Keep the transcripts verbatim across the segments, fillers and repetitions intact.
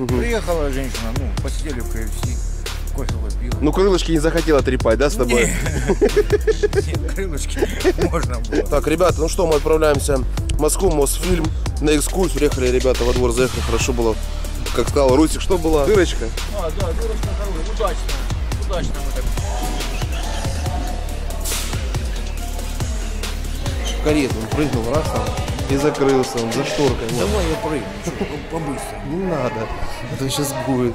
Угу. Приехала женщина, ну, посидели в кей эф си, кофе попила. Ну, крылышки не захотела трепать, да, с тобой? Нет, крылышки можно было. Так, ребята, ну что, мы отправляемся в Москву, Мосфильм, на экскурсию. Приехали, ребята, во двор заехали, хорошо было. Как сказал Русик, что было? Дырочка? А, да, дырочка хорошая, удачно, удачно мы так. Карета, он прыгнул, раз там, и закрылся он за шторкой. Давай я прыгну, побыстрее. Не надо, это сейчас будет.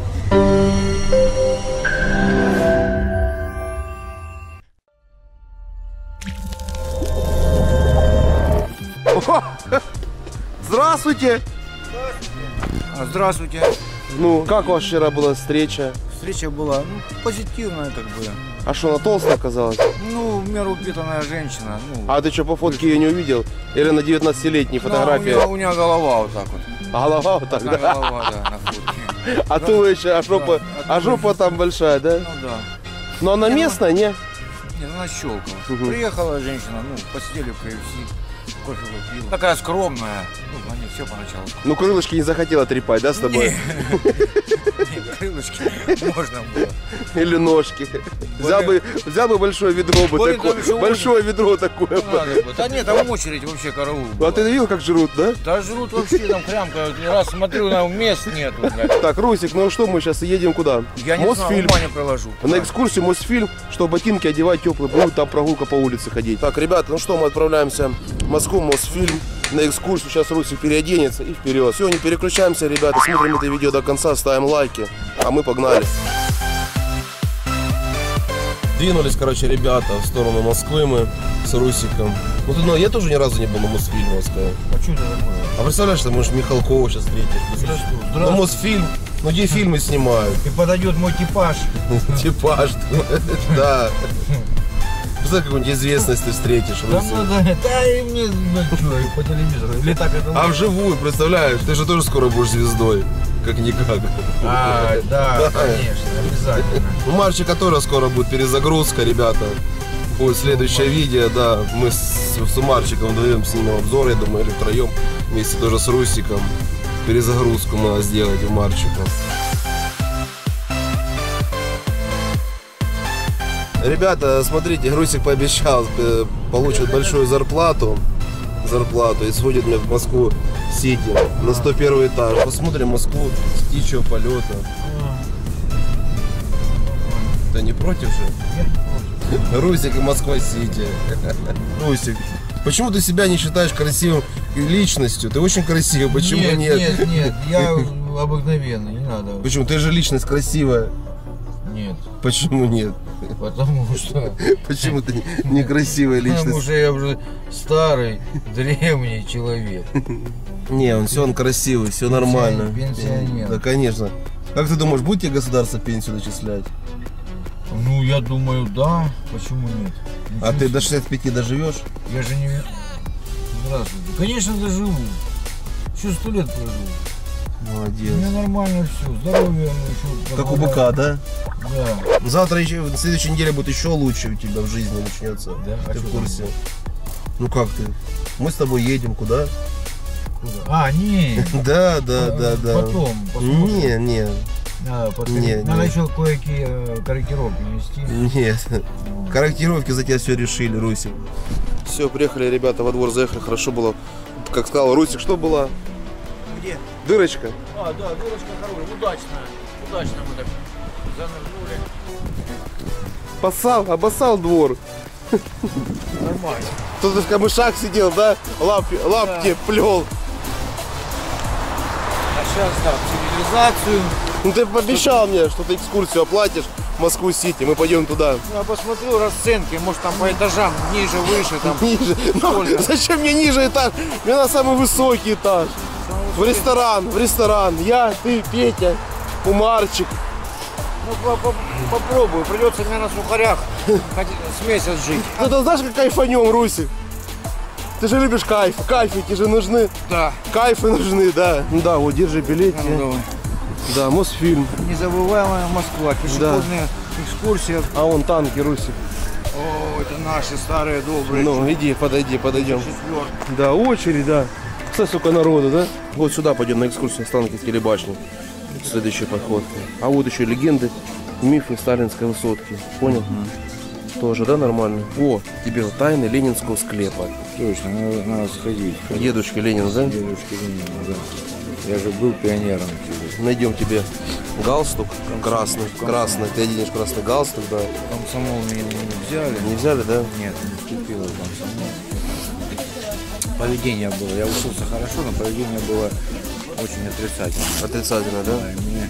Здравствуйте! Здравствуйте! Ну, как у вас вчера была встреча? Встреча была, ну, позитивная как бы. А что, она толстая оказалась? Ну, в меру упитанная женщина. Ну, а ты что, по фотке ее не увидел? Или на девятнадцатилетней фотографии? Да, у, у меня голова вот так вот. А голова вот так, да? Голова, да, на фотке. А да, туловище, а жопа, да, а жопа там большая, да? Ну, да. Но она не, местная, она, не? Не, она щелка. Угу. Приехала женщина, ну, посидели в кей эф си, кофе попила. Такая скромная. Ну, они все поначалу. Ну, крылышки не захотела трепать, да, с тобой? Крылышки можно было. Или ножки. Взял бы, взял бы большое ведро бы такое. Большое ведро такое. Да нет, там очередь вообще караул. А ты видел, как жрут, да? Да жрут вообще, там прям раз смотрю, там мест нету. Так, Русик, ну что, мы сейчас едем куда? Я не знаю, ума не приложу. На экскурсию Мосфильм, что ботинки одевать теплые, будет там прогулка по улице ходить. Так, ребята, ну что, мы отправляемся в Москву, Мосфильм. На экскурсию сейчас Русик переоденется и вперед. Все, не переключаемся, ребята, смотрим это видео до конца, ставим лайки, а мы погнали. Двинулись, короче, ребята, в сторону Москвы мы с Русиком. Ну, ты, ну я тоже ни разу не был на Мосфильме, я скажу. А что это такое? А представляешь, ты, может, Михалкова сейчас встретишь? Ну, Мосфильм, ну где фильмы снимают? И подойдет мой типаж. Типаж, да. Представляешь, какую-нибудь известность ты встретишь. Да, да, да, да, и мне, что, и по телевизору, или так это... А вживую, представляешь, ты же тоже скоро будешь звездой, как-никак. А, да, конечно, обязательно. У Марчика тоже скоро будет перезагрузка, ребята. Будет следующее видео, да, мы с, с Марчиком вдвоем снимем обзор, я думаю, или втроем, вместе тоже с Русиком. Перезагрузку надо сделать у Марчика. Ребята, смотрите, Русик пообещал, получит большую зарплату, зарплату и сходит мне в Москву Сити на сто первый этаж. Посмотрим Москву с птичьего полета. Ты не против же? Русик и Москва Сити. Русик, почему ты себя не считаешь красивым личностью? Ты очень красивый, почему нет? Нет, нет, нет, я обыкновенный, не надо. Почему? Ты же личность красивая. Нет. Почему нет? Потому что... Почему ты некрасивая личность? Потому что я уже старый, древний человек. Не, он все, он красивый, все нормально. Пенсионер. Да, конечно. Как ты думаешь, будет тебе государство пенсию начислять? Ну, я думаю, да. Почему нет? А ты до шестидесяти пяти доживешь? Я же не... Здравствуйте. Конечно, доживу. Еще сто лет проживу. Молодец. У меня нормально все, здоровье еще. Как у быка, да? Да. Завтра еще, в следующей неделе будет еще лучше у тебя в жизни начнется. Да? Ты а в курсе? Думаешь? Ну как ты? Мы с тобой едем куда? Куда? А, нет. Да, да, да, да. Потом, послушаем. Не, не. Надо, потом... не, Надо не. еще кое-какие корректировки внести. Нет. Но... Корректировки за тебя все решили, Русик. Все, приехали, ребята, во двор заехали, хорошо было. Как сказал Русик, что было? Где? Дырочка. А, да, дырочка хорошая, удачная. Удачно мы так занырнули. Посал, обоссал двор. Нормально. Кто-то в камышах сидел, да? Лапки, лапки да. плел. А сейчас, да, цивилизацию. Ну ты пообещал мне, что ты экскурсию оплатишь в Москву-Сити. Мы пойдем туда. Я посмотрю расценки, может там по этажам, ниже, выше. Там. Ниже? Ну, зачем мне ниже этаж? Мне на самый высокий этаж. В ресторан, в ресторан. Я, ты, Петя, Умарчик. Ну, попробую. Придется мне на сухарях с месяц жить. Ну, ты знаешь, как кайфанем, Руси? Ты же любишь кайф. Кайфики же нужны. Да. Кайфы нужны, да. Ну, да, вот, держи билет. Ну, да, Мосфильм. Незабываемая Москва. Пешеходная да. экскурсия. А вон танки, Руси. О, это наши старые добрые. Ну, иди, подойди, подойдем. Четвертый. Да, очередь, да. Сколько народу, да? Вот сюда пойдем на экскурсию с Останкинской башни. Следующая подходка. А вот еще легенды, мифы сталинской высотки. Понял? Угу. Тоже, да, нормально? О, тебе вот тайны ленинского склепа. Точно, надо, надо сходить. Дедушка Ленин, да? Дедушка Ленин, да. Я же был пионером. Найдем тебе галстук красный, красный, ты оденешь красный галстук, да. Комсомол мне не взяли. Не взяли, да? Нет, не вступило в комсомол. Поведение было, я учился хорошо, но поведение было очень отрицательно. Отрицательно, да? Да, мне...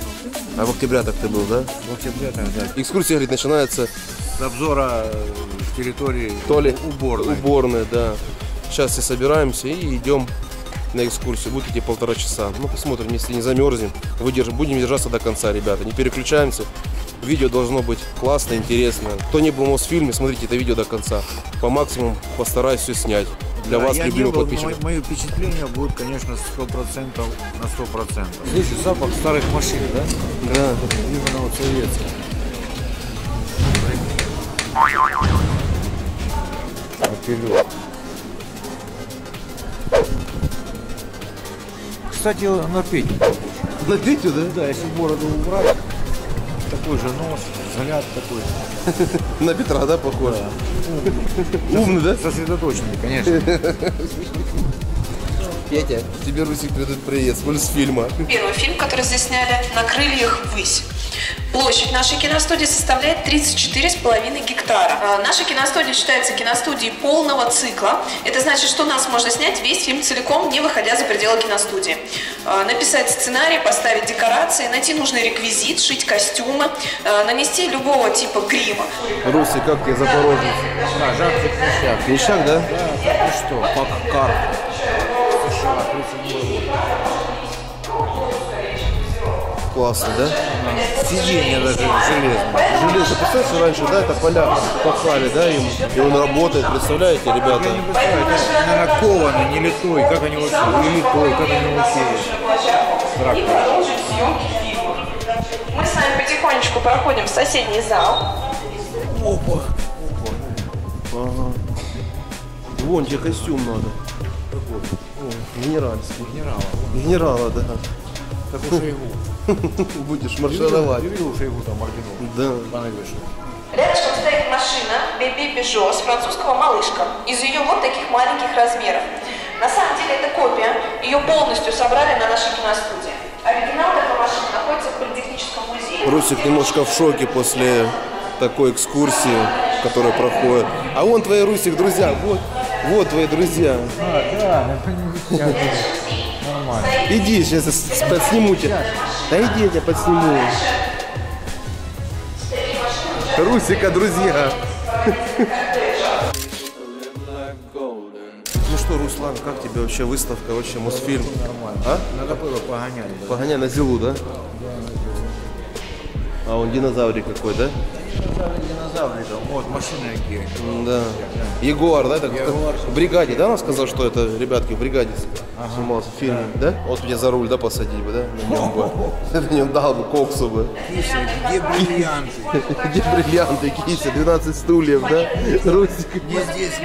А в октябрятах ты был, да? В октябрятах, да. Экскурсия, говорит, начинается с обзора территории то ли уборной. Уборной, да. Сейчас все собираемся и идем на экскурсию. Будет идти полтора часа. Ну, посмотрим, если не замерзнем. Выдержим. Будем держаться до конца, ребята. Не переключаемся. Видео должно быть классно, интересно. Кто не был в Мосфильме, смотрите это видео до конца. По максимуму постараюсь все снять. Для да, вас, любимых подписчиков. Мои, мои впечатления будут, конечно, сто процентов на сто процентов. Здесь же запах старых машин, да? Да. Именно вот советских. Опелек. Кстати, на Петю. На Петю, да? Да, если бороду убрать, такой же нос, взгляд такой. На Петра, да, похож? Да. Умный, да? Сосредоточенный, конечно. Петя, тебе Русик придут привет, с фильма. Первый фильм, который здесь сняли, «На крыльях ввысь». Площадь нашей киностудии составляет тридцать четыре с половиной гектара. Наша киностудия считается киностудией полного цикла. Это значит, что у нас можно снять весь фильм целиком, не выходя за пределы киностудии. Написать сценарий, поставить декорации, найти нужный реквизит, шить костюмы, нанести любого типа грима. Руси, как тебе Запорожье? Да, жарко, пищак. Пищак, да? Да, так и что, пока карта. Классно, да? да? Сиденье даже железное. Железо, представляете, раньше, да, это поля пахали, да, им, и он работает, представляете, ребята? Я не представляю, это, наверное, кованый, не литой, как они вот не литой, как они вот сеют. Мы с вами потихонечку проходим в соседний зал. Опа! Ага. Вон тебе костюм надо. Какой? Генеральский. Генерала. Генерала, да. Как у Шойгу. Будешь маршировать. Ты видел Шойгу там орденов? Да. Рядышком стоит машина Беби Бежо с французского «Малышка». Из ее вот таких маленьких размеров. На самом деле это копия. Ее полностью собрали на нашей киностудии. Оригинал этой машины находится в политехническом музее. Русик немножко в шоке после такой экскурсии, которая проходит. А вон твои, Русик, друзья. Вот, вот твои друзья. А, да. Иди, сейчас подсниму тебя. Да иди, я тебя подсниму. Русика, друзья. Ну что, Руслан, как тебе вообще выставка, вообще Мосфильм? Нормально. А? Надо было погонять. Погоняй на Зилу, да? Да, на Зилу. А он динозаврик какой, да? Динозаврик, вот машины какие. Да. Ягуар, да? В бригаде, да, он сказал, что это, ребятки, в бригаде. Ага, снимался в фильме, да? да? Вот меня за руль, да, посадили бы, да? На нем бы. На нем дал бы коксу бы. Кися, где бриллианты? Где бриллианты, Кися? двенадцать стульев, да? Русик. Не здесь.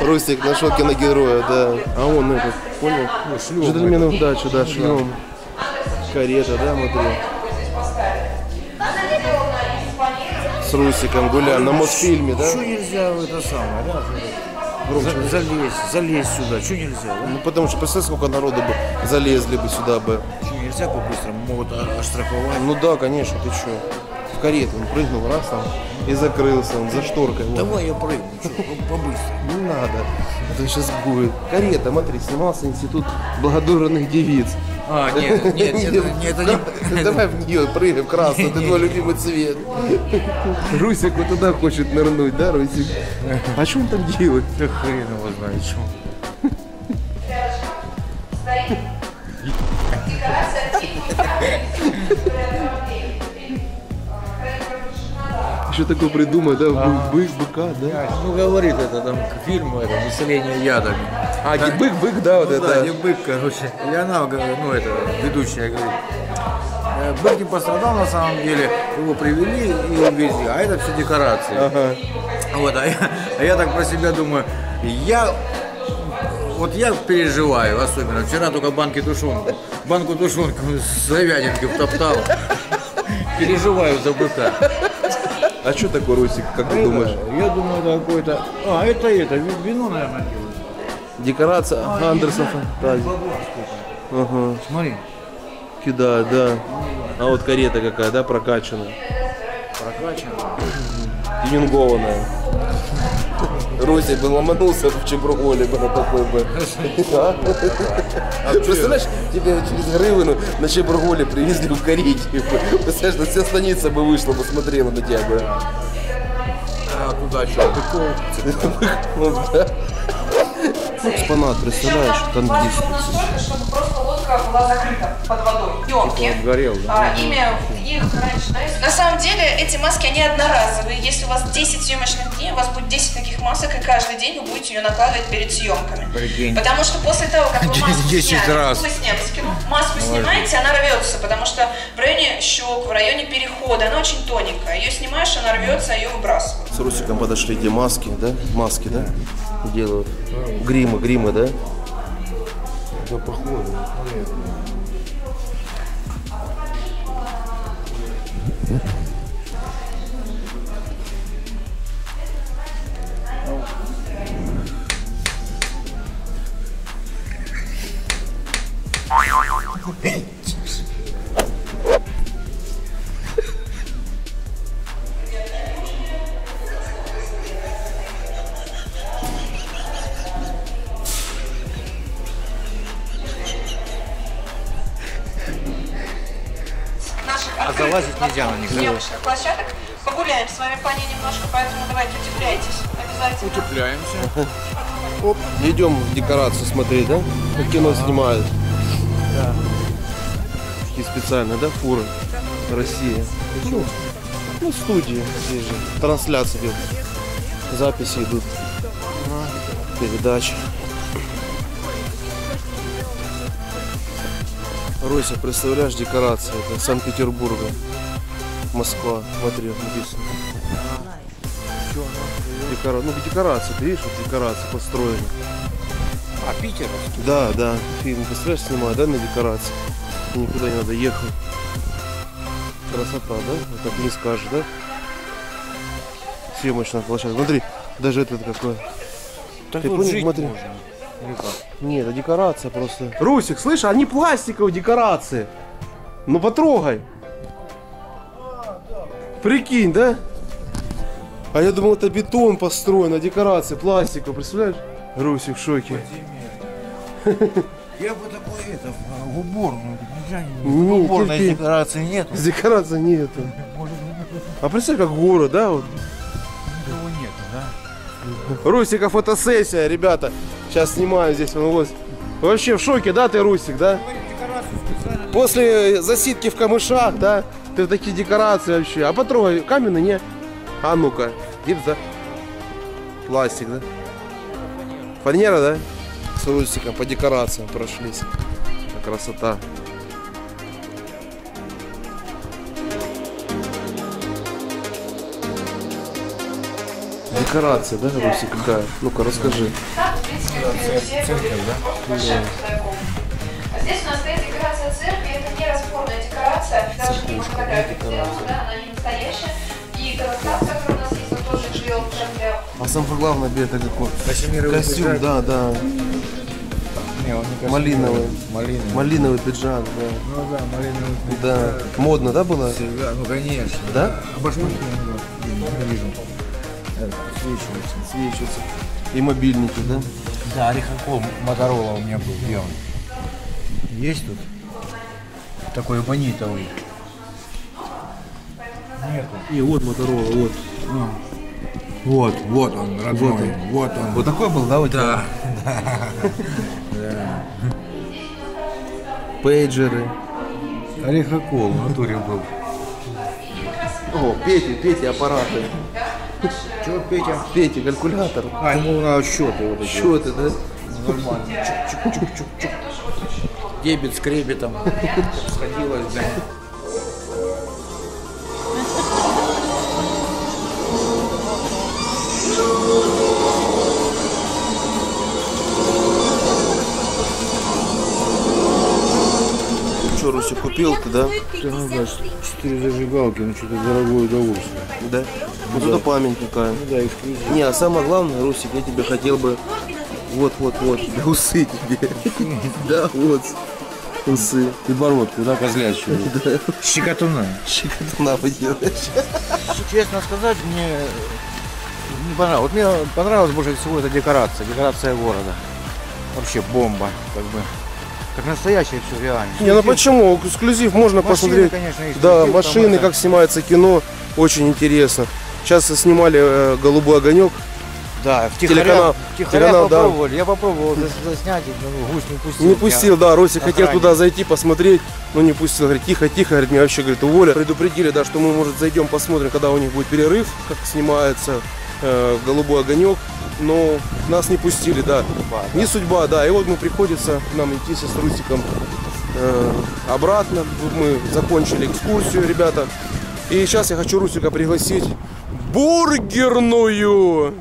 Русик нашел киногероя, да. А он этот, понял? Джентльменов дачу, да, шлем. Карета, да, смотри. С Русиком гуляем на Мосфильме, да? Что нельзя в это самое, да? Залезть, залезть сюда, что нельзя? Ну потому что представь, сколько народу бы залезли бы сюда бы. Что нельзя по-быстрому, могут оштрафовать. Ну да, конечно, ты что? В карету он прыгнул, раз там и закрылся, он за шторкой. Давай я прыгну, что, по-быстрому. Не надо, это сейчас будет. Карета, смотри, снимался Институт благодарных Девиц. А, нет, нет, нет, это не... Давай в нее прыгаем, красный, это твой любимый цвет. Русик вот туда хочет нырнуть, да, Русик? А что он там делает? Да хрен его знает, что. Еще такое придумать, да, бык, быка, да? Ну, говорит это, там, фильм, это, «Население ядами». А, не бык, бык, да, вот это. Да, не бык, короче. И она, ну, это, ведущая, говорит, бык не пострадал, на самом деле, его привели и увезли, а это все декорации. Ага. Вот, а я, а я так про себя думаю, я, вот я переживаю особенно, вчера только банки тушенки. банку тушенки с говядинкой втоптал. Переживаю за быка. А что такое, Русик, как ты думаешь? Я думаю, это какое-то... А, это это, вино, наверное, делают. Декорация Андерсона. Ага. Смотри. Кидают, да. А вот карета какая, да, прокачанная? Прокачанная. Тюнингованная. Русик бы ломанулся в чебурголе бы на такой бы. Представляешь, тебе через Грывину на чебурголе привезли в карете. Представляешь, вся станица бы вышла, посмотрела на тебя бы. А куда что? Экспонат, представляешь, там просто лодка была закрыта под водой, ёмки. А, имя их раньше, да? На самом деле эти маски, они одноразовые. Если у вас десять съемочных дней, у вас будет десять таких масок, и каждый день вы будете ее накладывать перед съемками. Прикинь. Потому что после того, как вы маску сняли, вы сняли, маску снимаете, она рвется, потому что в районе щек, в районе перехода, она очень тоненькая. Ее снимаешь, она рвется, ее выбрасывают. С Русиком подошли эти маски, да? Маски, да? Делают. Гримы, гримы, да? Да, похоже. А залазить нельзя на них. Съемочных площадок. Погуляем с вами по ней немножко, поэтому давайте утепляйтесь обязательно. Утепляемся. Оп. Идем в декорацию смотреть, да? Как кино снимают. Да. Такие специальные, да, фуры? Россия. Почему? Ну, студии здесь же. Трансляции идут. Записи идут. Передачи. Руся, представляешь, декорации, это Санкт-Петербурга, Москва, смотри, написано. Декора... Ну, декорации, ты видишь, вот декорации построены. А Питер? Да, да, фильм, представляешь, снимают, да, на декорации, никуда не надо ехать. Красота, да? Вот так не скажешь, да? Съемочная площадка, смотри, даже этот какой. Так ты понял, смотри. Нет, это декорация просто. Русик, слышишь, они пластиковые декорации. Ну потрогай. Прикинь, да? А я думал, это бетон построен, а декорация пластиковая, представляешь? Русик в шоке. Я бы такой это, в уборную. В уборной декорации нет. Декорации нет. А представь, как город, да? Вот. Никого нет, да? Русика фотосессия, ребята. Сейчас снимаю здесь, вот. Вообще в шоке, да, ты, Русик, да? После засидки в камышах, да, ты такие декорации вообще. А потрогай, каменный, не? А ну-ка, гипс, да? Пластик, да? Фанера, да? С Русиком по декорациям прошлись. Красота. Декорация, да, Руси, какая? Ну-ка, расскажи. Церковь, да? Да. Здесь у нас стоит декорация церкви, это не разборная декорация, даже не фотография сделана, да, она не настоящая. И колокольчик, который у нас есть, он тоже живет уже для... А самое главное, это какой? Костюм, да, да. Малиновый. Малиновый. Малиновый пиджак, да. Ну да, малиновый пиджак. Да. Модно, да, было? Всегда, ну конечно. Да? А башмаки не вижу. Свечиваются. Свечиваются. И мобильники, да? Да, Орехаков Моторола у меня был. Где он? Есть тут? Такой монитовый. Нету. И вот Моторола, вот. А. Вот, вот он, родной. Вот он. Вот, он. Вот такой был, да? Вот да. Пейджеры. Орехаков в натуре был. О, Петя, Петя, аппараты. Чего, Петя? Петя, калькулятор. А, ему надо счеты. Вот счеты, да? Нормально. Чук-чук-чук-чук-чук. Дебет с кребетом. Сходилось, да. что, Руся, купил-то, да? Да, четыре зажигалки, ну что-то дорогое удовольствие. Да? Вот ну, это да. Память такая. Ну, да, эксклюзив. Не, а самое главное, Русик, я тебе хотел бы... Вот-вот-вот, усы тебе. Да, вот. Усы. И бородку, да, козлячую? Да. Щекотуна. Щекотуна поделаешь. Честно сказать, мне... Не понравилось. Вот мне понравилась больше всего эта декорация, декорация города. Вообще бомба, как бы. Как настоящее все реально. Не, ну почему? Эксклюзив можно машины, посмотреть. Конечно, эксклюзив, да, машины, там, как да. Снимается кино, очень интересно. Сейчас снимали э, «Голубой огонек». Да, втихаря, телеканал, втихаря телеканал, попробовали. Да. Я попробовал заснять, но гусь не пустил. Не пустил, да. Русик хотел туда зайти, посмотреть, но не пустил. Говорит, тихо, тихо, говорит, меня вообще говорит, уволят. Предупредили, да, что мы, может, зайдем, посмотрим, когда у них будет перерыв, как снимается э, «Голубой огонек». Но нас не пустили, да. Судьба, да. Не судьба, да. И вот мы приходится нам идти со Струсиком э, обратно. Тут мы закончили экскурсию, ребята. И сейчас я хочу Русика пригласить в бургерную.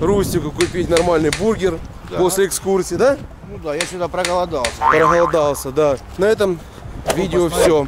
Русику купить нормальный бургер, да. После экскурсии, да? Ну да, я сюда проголодался. Проголодался, да. На этом видео все.